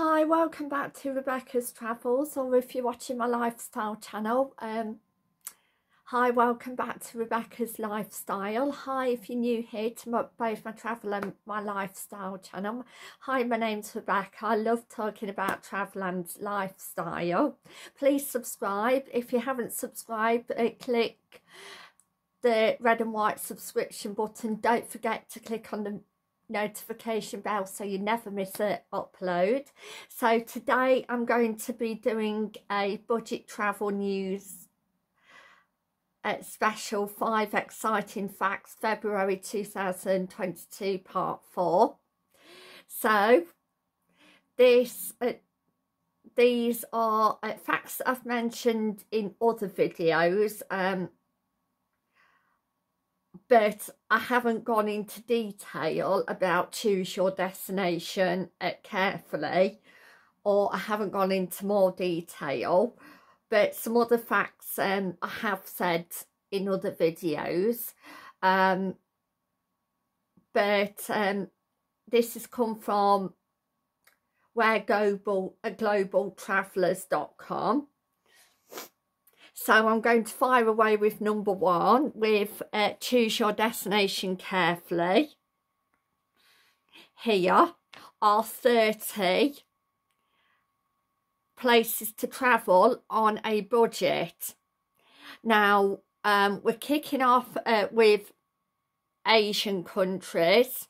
Hi, welcome back to Rebecca's Travels, or if you're watching my lifestyle channel, hi, welcome back to Rebecca's Lifestyle. Hi, if you're new here to both my travel and my lifestyle channel. Hi, my name's Rebecca. I love talking about travel and lifestyle. Please subscribe. If you haven't subscribed, click the red and white subscription button. Don't forget to click on the notification bell so you never miss an upload. So today I'm going to be doing a budget travel news special, 5 exciting facts, February 2022, part 4. So these are facts that I've mentioned in other videos, but I haven't gone into detail about choose your destination carefully, or I haven't gone into more detail. But some other facts I have said in other videos, but this has come from globaltravellers.com. So I'm going to fire away with number 1, with choose your destination carefully. Here are 30 places to travel on a budget. Now we're kicking off with Asian countries,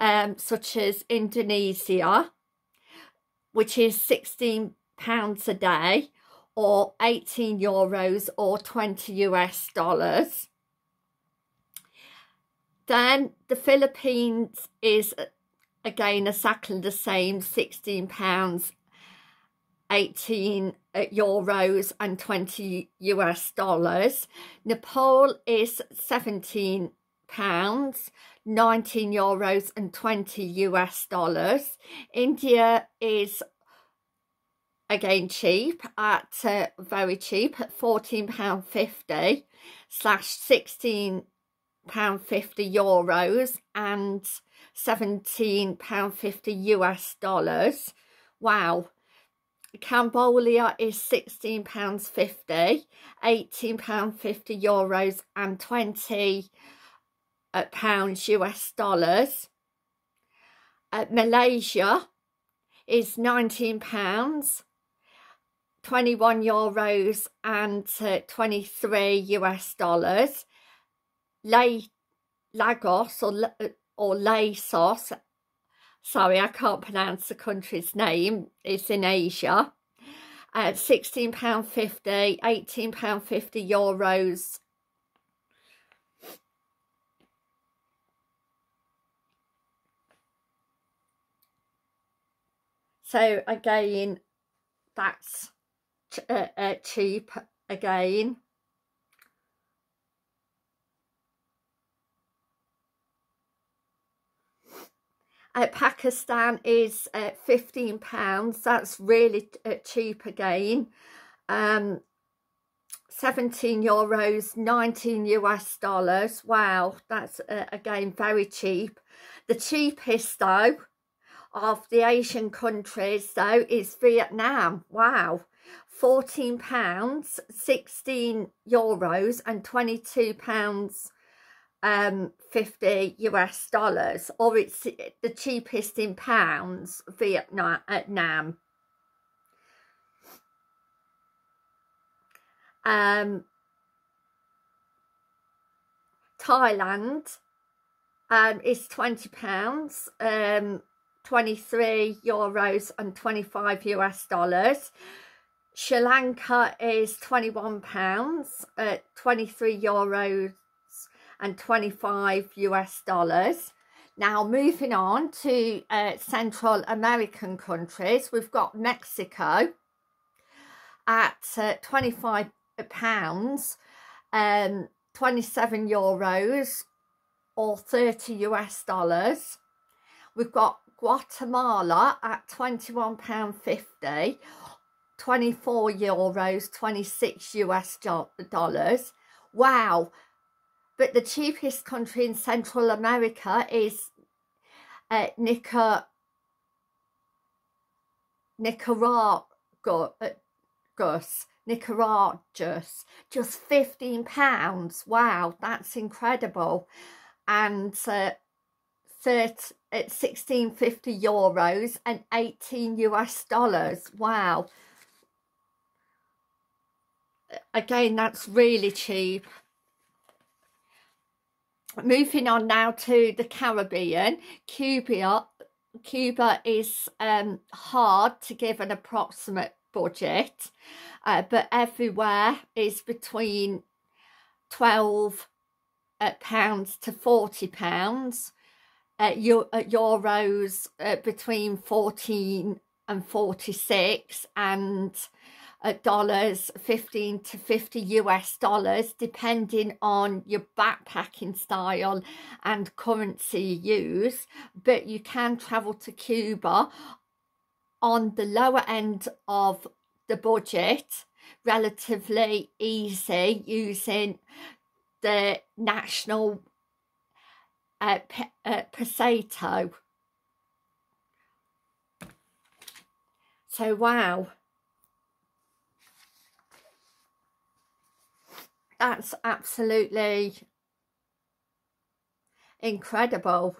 such as Indonesia, which is £16 a day, or €18, or $20. Then the Philippines is again exactly the same, £16, €18 and $20. Nepal is £17, €19 and $20. India is again cheap, at very cheap, at £14.50 / £16.50 euros and $17.50 US dollars. Wow. Cambodia is £16.50, £18.50 euros and £20 US dollars. Malaysia is £19, €21 and $23 US. Lagos or Laos, sorry, I can't pronounce the country's name, it's in Asia, £16.50, £18.50 euros. So again, that's cheap again. Pakistan is £15, that's really cheap again, €17, $19 US. Wow, that's again very cheap. The cheapest though of the Asian countries though is Vietnam. Wow, £14, €16 and £22 $50 US, or it's the cheapest in pounds, Vietnam. Thailand is £20, €23 and $25 US. Sri Lanka is £21, €23 and $25 US. Now moving on to Central American countries, we've got Mexico at £25, €27 or $30 US. We've got Guatemala at £21.50, €24, $26 US. Wow. But the cheapest country in Central America is Nicaragus, just £15. Wow, that's incredible. And it's €16.50 and $18. Wow. Again, that's really cheap. Moving on now to the Caribbean. Cuba is hard to give an approximate budget, but everywhere is between £12 to £40. Euros between 14 and 46, and dollars 15 to 50 US dollars, depending on your backpacking style and currency you use. But you can travel to Cuba on the lower end of the budget relatively easy using the national peseto. So wow, that's absolutely incredible.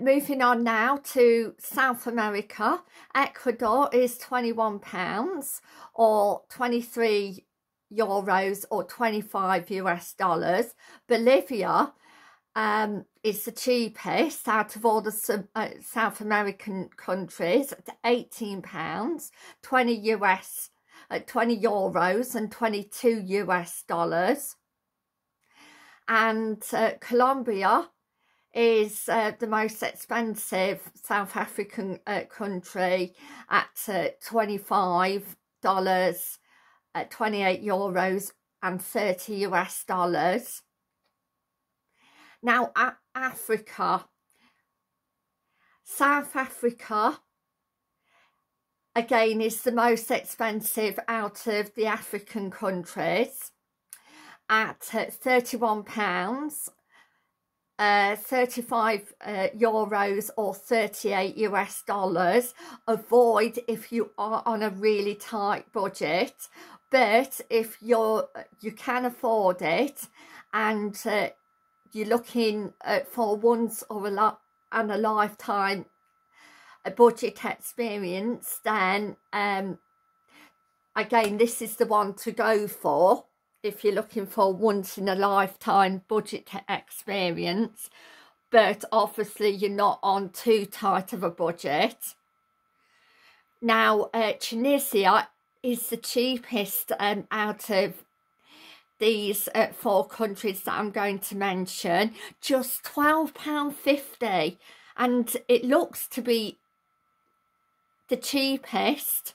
Moving on now to South America. Ecuador is £21 or €23 or $25. Bolivia is the cheapest out of all the South American countries at £18, €20 and $22. And Colombia is the most expensive South African country at $25, €28 and $30. Now, Africa. South Africa again is the most expensive out of the African countries at £31, €35 or $38. Avoid if you are on a really tight budget, but if you can afford it and you're looking for once or a lifetime budget experience, then again, this is the one to go for if you're looking for once in a lifetime budget experience, but obviously you're not on too tight of a budget. Now, Tunisia is the cheapest out of these four countries that I'm going to mention, just £12.50, and it looks to be the cheapest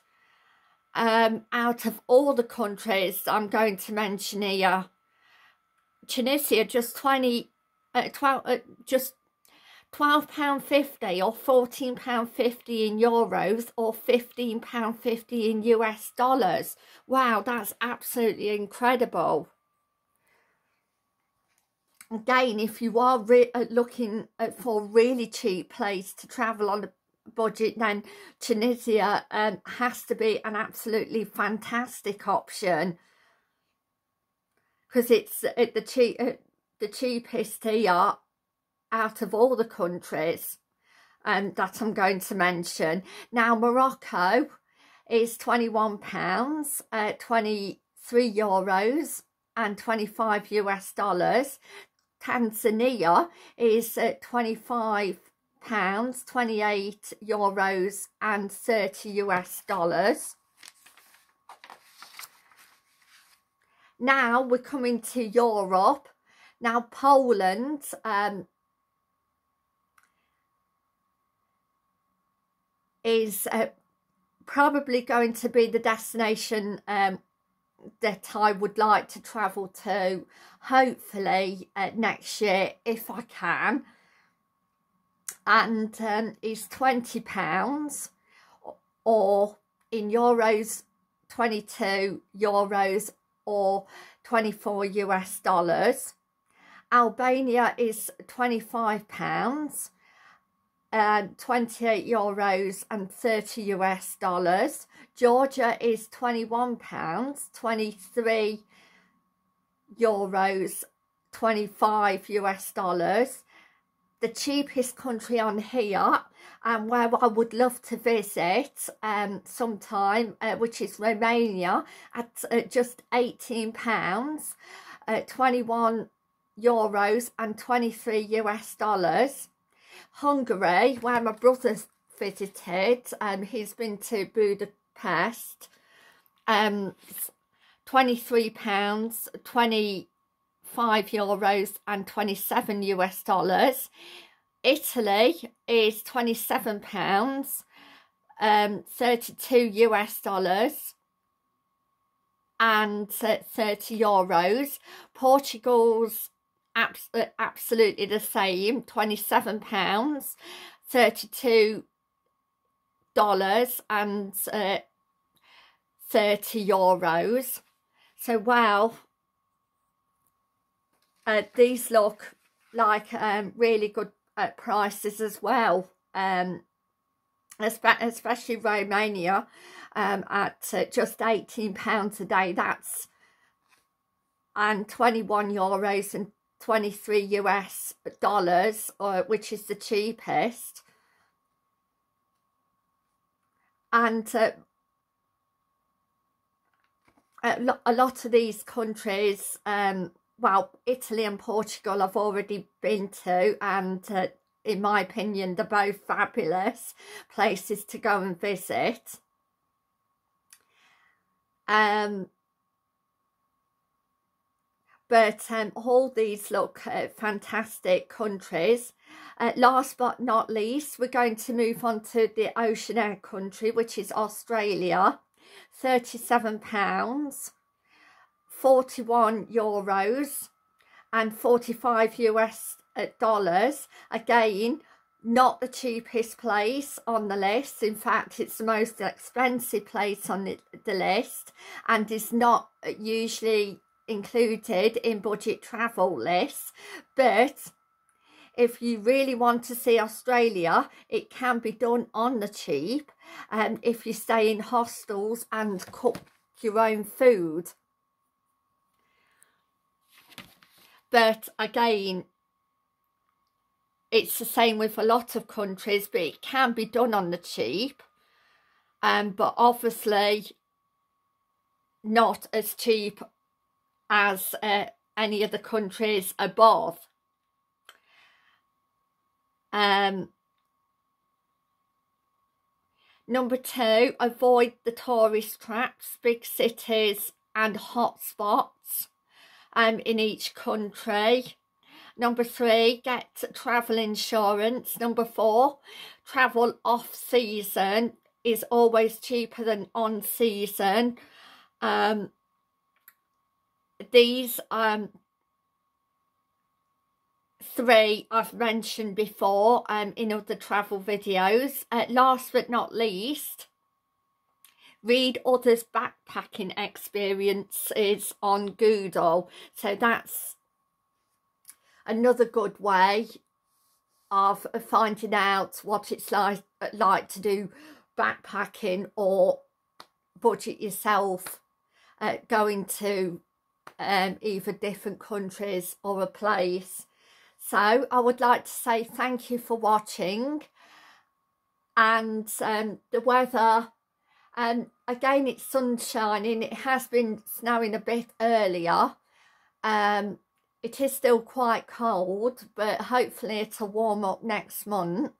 out of all the countries that I'm going to mention here. Tunisia, just £12.50 or £14.50 in euros or £15.50 in US dollars. Wow, that's absolutely incredible. Again, if you are looking for a really cheap place to travel on a budget, then Tunisia has to be an absolutely fantastic option, because it's the cheapest here out of all the countries that I'm going to mention. Now, Morocco is £21, €23 and $25. Tanzania is £25, €28 and $30. Now we're coming to Europe. Now, Poland is probably going to be the destination that I would like to travel to, hopefully next year if I can. And it's £20 or in euros, €22 or $24. Albania is £25, €28 and $30. Georgia is £21, €23, $25. The cheapest country on here and where I would love to visit sometime, which is Romania, at just £18, €21 and $23. Hungary, where my brother's visited, he's been to Budapest, £23, €25 and $27. Italy is £27, $32 and €30. Portugal's absolutely the same, £27, $32 and €30. So wow, these look like really good prices as well, especially Romania, at just £18 a day, that's, and €21 and $23, which is the cheapest. And a lot of these countries, well, Italy and Portugal I've already been to, and in my opinion they're both fabulous places to go and visit. But all these look fantastic countries. Last but not least, we're going to move on to the ocean air country, which is Australia. £37, €41 and $45. Again, not the cheapest place on the list. In fact, it's the most expensive place on the list, and is not usually included in budget travel lists. But if you really want to see Australia, it can be done on the cheap, if you stay in hostels and cook your own food. But again, it's the same with a lot of countries, but it can be done on the cheap, but obviously not as cheap as any of the countries above. Number 2, avoid the tourist traps, big cities and hotspots in each country. Number 3, get travel insurance. Number 4, travel off season is always cheaper than on season. These 3 I've mentioned before in other travel videos. Last but not least, read others' backpacking experiences on Google. So that's another good way of finding out what it's like to do backpacking or budget yourself going to either different countries or a place. So I would like to say thank you for watching. And the weather, again, it's sunshining. It has been snowing a bit earlier. It is still quite cold, but hopefully it'll warm up next month.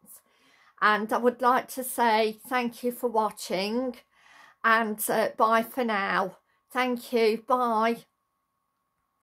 And I would like to say thank you for watching, and bye for now. Thank you, bye.